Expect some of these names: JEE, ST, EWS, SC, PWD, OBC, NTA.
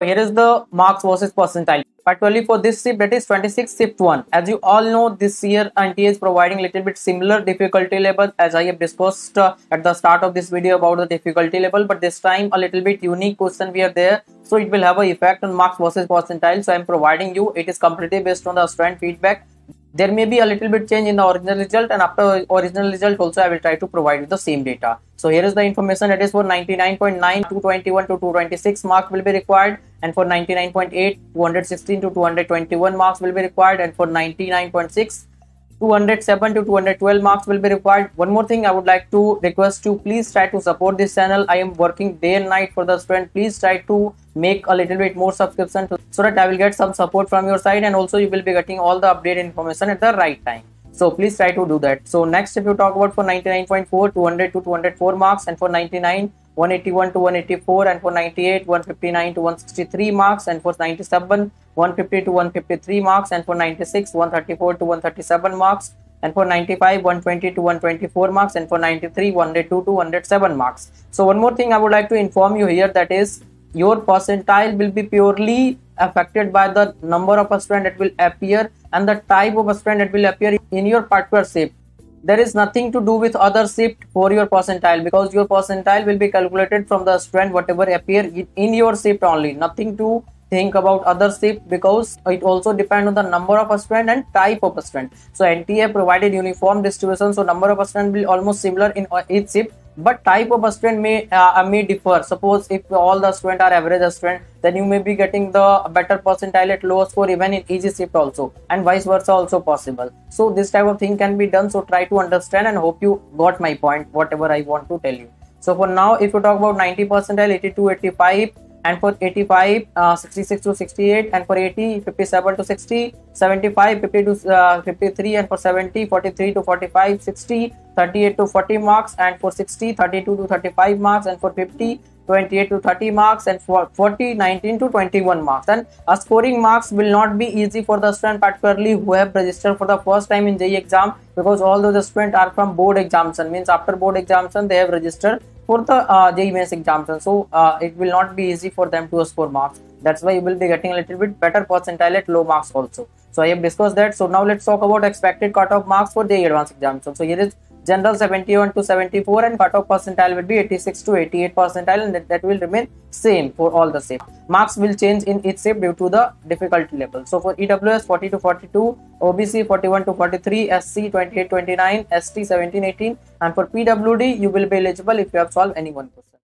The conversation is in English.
Here is the marks versus percentile. Particularly for this shift, that is 26 shift 1. As you all know, this year NTA is providing little bit similar difficulty level, as I have discussed at the start of this video about the difficulty level, but this time a little bit unique question we are there. So it will have an effect on marks versus percentile. So I am providing you, it is completely based on the student feedback. There may be a little bit change in the original result, and after original result also I will try to provide you the same data. So here is the information. It is for 99.9, 221 to 226 marks will be required, and for 99.8, 216 to 221 marks will be required, and for 99.6, 207 to 212 marks will be required. One more thing I would like to request you, please try to support this channel. I am working day and night for the student. Please try to make a little bit more subscription so that I will get some support from your side, and also you will be getting all the update information at the right time. So please try to do that. So next, if you talk about for 99.4, 200 to 204 marks, and for 99, 181 to 184, and for 98, 159 to 163 marks, and for 97, 150 to 153 marks, and for 96, 134 to 137 marks, and for 95, 120 to 124 marks, and for 93, 102 to 107 marks. So one more thing I would like to inform you here, that is your percentile will be purely affected by the number of student that will appear and the type of student that will appear in your particular shift. There is nothing to do with other shift for your percentile, because your percentile will be calculated from the student whatever appear in your shift only. Nothing to think about other shift, because it also depends on the number of student and type of student. So NTA provided uniform distribution, so number of student will almost similar in each shift, but type of student may differ. Suppose if all the students are average student, then you may be getting the better percentile at lower score even in easy shift also, and vice versa also possible. So this type of thing can be done. So try to understand, and hope you got my point whatever I want to tell you. So for now, if you talk about 90 percentile, 82 85, and for 85, 66 to 68, and for 80, 57 to 60, 75, 50 to 53, and for 70, 43 to 45, 60, 38 to 40 marks, and for 60, 32 to 35 marks, and for 50, 28 to 30 marks, and for 40, 19 to 21 marks. And scoring marks will not be easy for the student, particularly who have registered for the first time in JEE exam, because although the student are from board exemption, means after board exemption they have registered for the JEE mains exemption. So it will not be easy for them to score marks. That's why you will be getting a little bit better percentile at low marks also. So I have discussed that. So now let's talk about expected cutoff marks for JEE advanced examination. So here is general 71 to 74, and cutoff percentile will be 86 to 88 percentile, and that will remain same for all the shift. Marks will change in each shift due to the difficulty level. So for EWS 40 to 42, OBC 41 to 43, SC 28 29, ST 17 18, and for PWD you will be eligible if you have solved any one question.